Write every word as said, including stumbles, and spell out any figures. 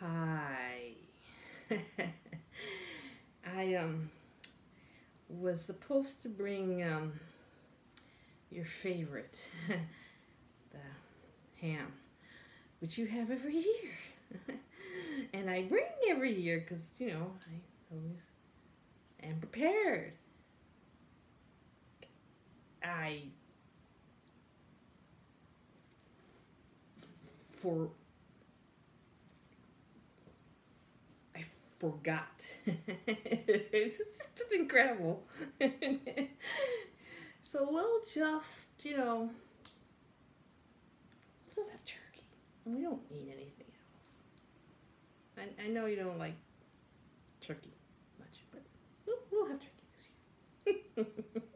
Hi. I um was supposed to bring um your favorite, the ham, which you have every year. And I bring every year because, you know, I always am prepared. I for I forgot. It's just incredible. So we'll just, you know, we'll just have turkey. We don't need anything else. I, I know you don't like turkey much, but we'll, we'll have turkey this year.